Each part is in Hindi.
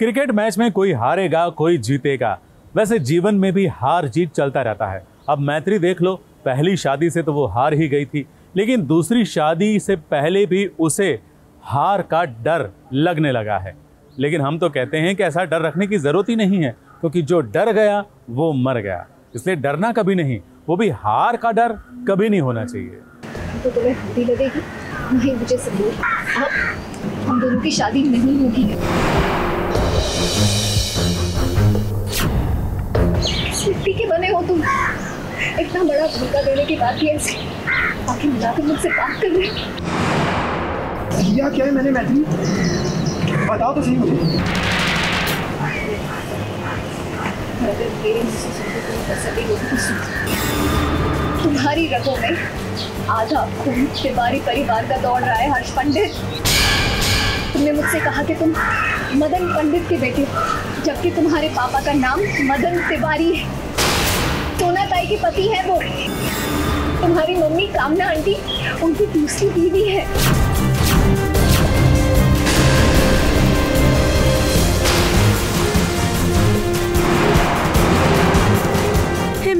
क्रिकेट मैच में कोई हारेगा कोई जीतेगा, वैसे जीवन में भी हार जीत चलता रहता है। अब मैत्री देख लो, पहली शादी से तो वो हार ही गई थी, लेकिन दूसरी शादी से पहले भी उसे हार का डर लगने लगा है। लेकिन हम तो कहते हैं कि ऐसा डर रखने की ज़रूरत ही नहीं है, क्योंकि जो डर गया वो मर गया। इसलिए डरना कभी नहीं, वो भी हार का डर कभी नहीं होना चाहिए। तो तुम्हें हल्दी लगेगी, नहीं मुझे सबूत। हम दोनों की शादी नहीं होगी। मिट्टी के बने हो तुम, इतना बड़ा धोखा देने की बात ही ऐसी। बाकी मिलाकर मुझसे बात कर रहे क्या है? मैंने मैत्री बताओ तो सही मुझे। तुम्हारी रगों में आधा खून तिवारी परिवार का दौड़ रहा है हर्ष पंडित। तुमने मुझसे कहा कि तुम मदन पंडित के बेटे हो, जबकि तुम्हारे पापा का नाम मदन तिवारी है। सोनाताई के पति है वो। तुम्हारी मम्मी कामना आंटी उनकी दूसरी बीवी है।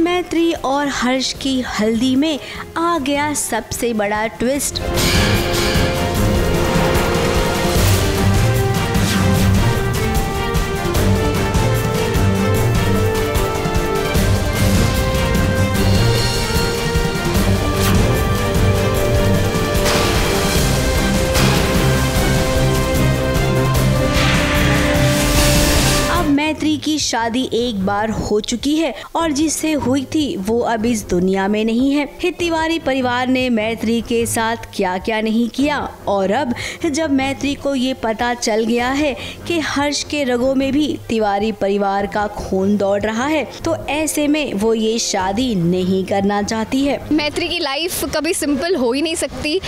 मैत्री और हर्ष की हल्दी में आ गया सबसे बड़ा ट्विस्ट। की शादी एक बार हो चुकी है और जिससे हुई थी वो अब इस दुनिया में नहीं है। तिवारी परिवार ने मैत्री के साथ क्या क्या नहीं किया, और अब जब मैत्री को ये पता चल गया है कि हर्ष के रगों में भी तिवारी परिवार का खून दौड़ रहा है, तो ऐसे में वो ये शादी नहीं करना चाहती है। मैत्री की लाइफ कभी सिंपल हो ही नहीं सकती।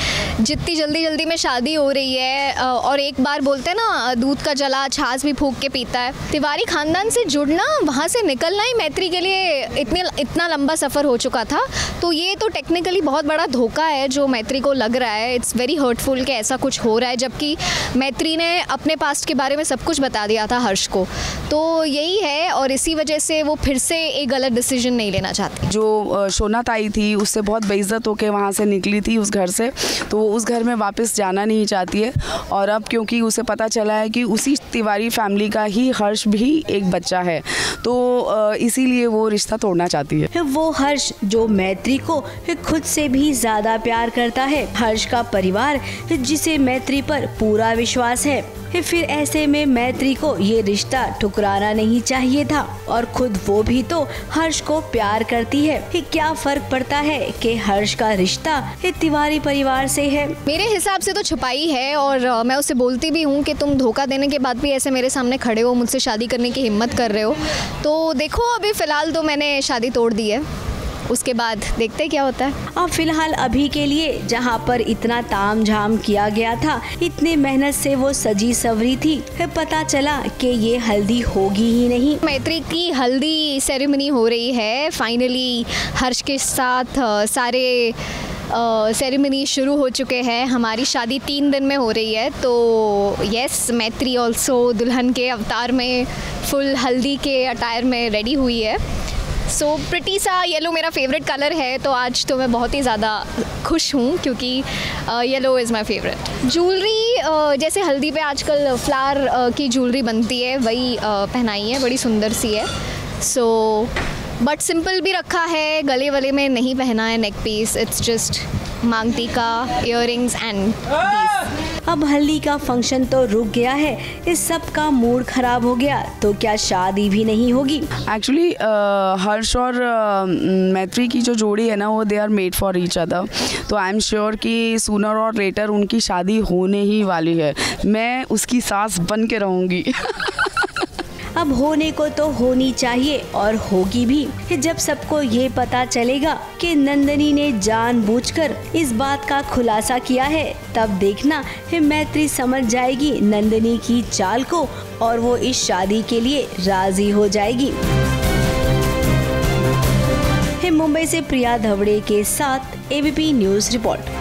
जितनी जल्दी जल्दी में शादी हो रही है, और एक बार बोलते हैं ना, दूध का जला छाछ भी फूंक के पीता है। तिवारी खानदान से जुड़ना, वहाँ से निकलना ही मैत्री के लिए इतना लंबा सफ़र हो चुका था। तो ये तो टेक्निकली बहुत बड़ा धोखा है जो मैत्री को लग रहा है। इट्स वेरी हर्टफुल कि ऐसा कुछ हो रहा है, जबकि मैत्री ने अपने पास्ट के बारे में सब कुछ बता दिया था हर्ष को। तो यही है, और इसी वजह से वो फिर से एक गलत डिसीजन नहीं लेना चाहती। जो सोनाताई थी उससे बहुत बेइज्जत होकर वहाँ से निकली थी उस घर से, तो वो उस घर में वापस जाना नहीं चाहती है। और अब क्योंकि उसे पता चला है कि उसी तिवारी फैमिली का ही हर्ष भी एक बच्चा है, तो इसीलिए वो रिश्ता तोड़ना चाहती है। वो हर्ष जो मैत्री को खुद से भी ज्यादा प्यार करता है, हर्ष का परिवार जिसे मैत्री पर पूरा विश्वास है, फिर ऐसे में मैत्री को ये रिश्ता ठुकराना नहीं चाहिए था। और खुद वो भी तो हर्ष को प्यार करती है, क्या फर्क पड़ता है कि हर्ष का रिश्ता तिवारी परिवार से है। मेरे हिसाब से तो छुपाई है, और मैं उसे बोलती भी हूँ कि तुम धोखा देने के बाद भी ऐसे मेरे सामने खड़े हो, मुझसे शादी करने की हिम्मत कर रहे हो। तो देखो अभी फिलहाल तो मैंने शादी तोड़ दी है, उसके बाद देखते क्या होता है। और फिलहाल अभी के लिए जहाँ पर इतना ताम झाम किया गया था, इतने मेहनत से वो सजी सवरी थी, फिर पता चला कि ये हल्दी होगी ही नहीं। मैत्री की हल्दी सेरेमनी हो रही है फाइनली हर्ष के साथ। सारे सेरेमनी शुरू हो चुके हैं। हमारी शादी 3 दिन में हो रही है, तो यस मैत्री ऑल्सो दुल्हन के अवतार में फुल हल्दी के अटायर में रेडी हुई है। सो प्रिटी सा येलो मेरा फेवरेट कलर है, तो आज तो मैं बहुत ही ज़्यादा खुश हूँ क्योंकि yellow is my favourite. Jewellery जैसे हल्दी पे आजकल फ्लावर की ज्वेलरी बनती है, वही पहनाई है, बड़ी सुंदर सी है। सो बट सिंपल भी रखा है, गले वले में नहीं पहना है नेक पीस। इट्स जस्ट मांग टीका, इयररिंग्स एंड पीस। अब हल्दी का फंक्शन तो रुक गया है, इस सब का मूड खराब हो गया, तो क्या शादी भी नहीं होगी? एक्चुअली हर्ष और मैत्री की जो जोड़ी है ना, वो they are made for each other. तो आई एम श्योर कि सूनर और लेटर उनकी शादी होने ही वाली है। मैं उसकी सास बन के रहूँगी। अब होने को तो होनी चाहिए, और होगी भी जब सबको ये पता चलेगा कि नंदनी ने जानबूझकर इस बात का खुलासा किया है। तब देखना मैत्री समझ जाएगी नंदनी की चाल को, और वो इस शादी के लिए राजी हो जाएगी। मुंबई से प्रिया धवड़े के साथ एबीपी न्यूज़ रिपोर्ट।